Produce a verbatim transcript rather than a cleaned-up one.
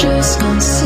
just gonna